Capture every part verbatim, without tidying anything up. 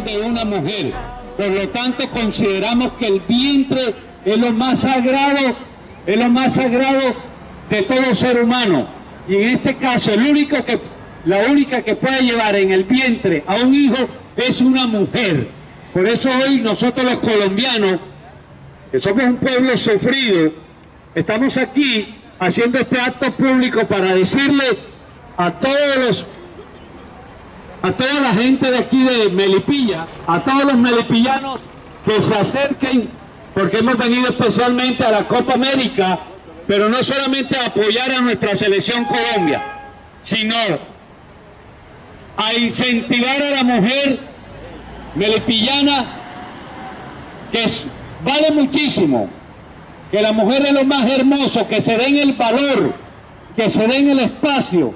manos de una mujer. Por lo tanto, consideramos que el vientre es lo más sagrado, es lo más sagrado de todo ser humano. Y en este caso, el único que, la única que puede llevar en el vientre a un hijo es una mujer. Por eso hoy nosotros los colombianos, que somos un pueblo sufrido, estamos aquí haciendo este acto público para decirle a todos los, a toda la gente de aquí de Melipilla, a todos los melipillanos que se acerquen, porque hemos venido especialmente a la Copa América, pero no solamente a apoyar a nuestra Selección Colombia, sino a incentivar a la mujer melipillana, que vale muchísimo, que la mujer es lo más hermoso, que se den el valor, que se den el espacio,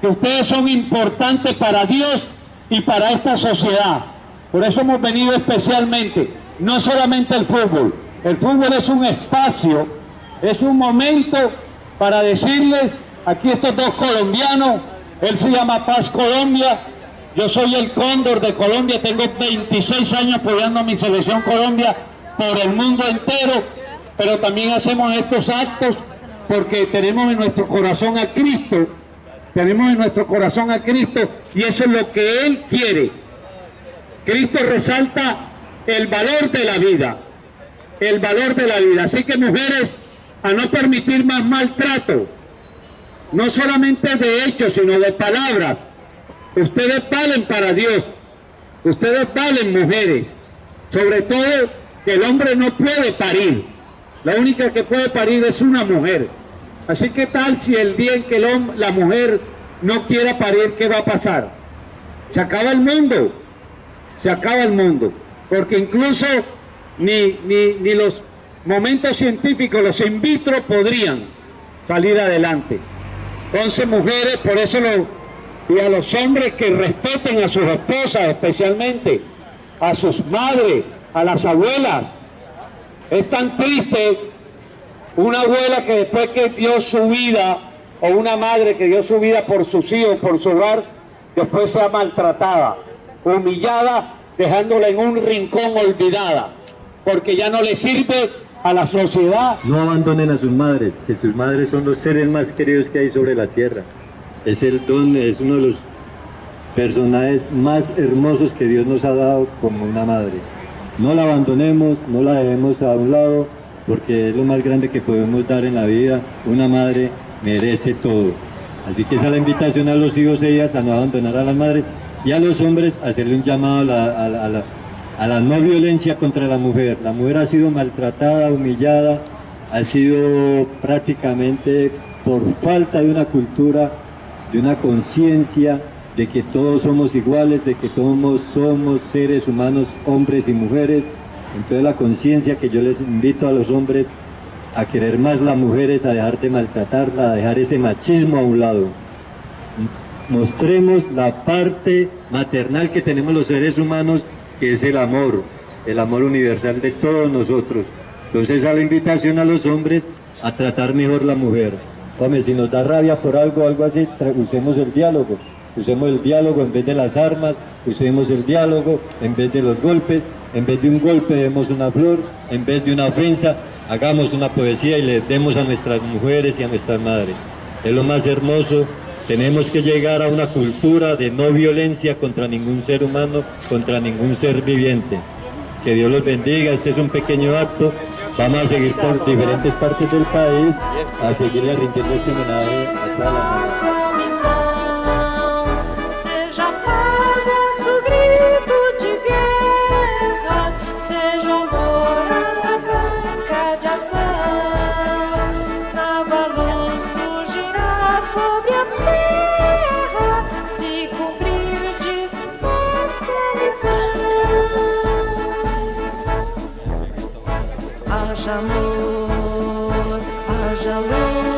que ustedes son importantes para Dios y para esta sociedad. Por eso hemos venido especialmente, no solamente el fútbol, el fútbol es un espacio, es un momento para decirles, aquí estos dos colombianos, él se llama Paz Colombia, yo soy el cóndor de Colombia, tengo veintiséis años apoyando a mi Selección Colombia por el mundo entero, pero también hacemos estos actos porque tenemos en nuestro corazón a Cristo, tenemos en nuestro corazón a Cristo y eso es lo que Él quiere. Cristo resalta el valor de la vida, el valor de la vida, así que mujeres, a no permitir más maltrato, no solamente de hechos, sino de palabras. Ustedes valen para Dios, ustedes valen mujeres, sobre todo que el hombre no puede parir, la única que puede parir es una mujer. Así que tal si el día en que el hombre, la mujer no quiera parir, ¿qué va a pasar? Se acaba el mundo, se acaba el mundo, porque incluso ni, ni, ni los momentos científicos, los in vitro podrían salir adelante. Entonces mujeres, por eso lo, y a los hombres que respeten a sus esposas especialmente, a sus madres, a las abuelas. Es tan triste una abuela que después que dio su vida, o una madre que dio su vida por sus hijos, por su hogar, después sea maltratada, humillada, dejándola en un rincón olvidada, porque ya no le sirve a la sociedad. No abandonen a sus madres, que sus madres son los seres más queridos que hay sobre la tierra. Es el don, es uno de los personajes más hermosos que Dios nos ha dado como una madre. No la abandonemos, no la dejemos a un lado, porque es lo más grande que podemos dar en la vida. Una madre merece todo. Así que esa es la invitación a los hijos e hijas a no abandonar a las madres, y a los hombres a hacerle un llamado a la, a la, a la a la no violencia contra la mujer. La mujer ha sido maltratada, humillada, ha sido prácticamente por falta de una cultura, de una conciencia, de que todos somos iguales, de que todos somos seres humanos, hombres y mujeres. Entonces la conciencia que yo les invito a los hombres a querer más las mujeres, a dejar de maltratarla, a dejar ese machismo a un lado. Mostremos la parte maternal que tenemos los seres humanos, que es el amor, el amor universal de todos nosotros. Entonces a la invitación a los hombres a tratar mejor la mujer. Hombre, si nos da rabia por algo, algo así, usemos el diálogo, usemos el diálogo en vez de las armas, usemos el diálogo en vez de los golpes, en vez de un golpe demos una flor, en vez de una ofensa, hagamos una poesía y le demos a nuestras mujeres y a nuestras madres. Es lo más hermoso. Tenemos que llegar a una cultura de no violencia contra ningún ser humano, contra ningún ser viviente. Que Dios los bendiga, este es un pequeño acto. Vamos a seguir por diferentes partes del país, a seguirle rindiendo este homenaje a toda la gente. Haja amor, haja luz.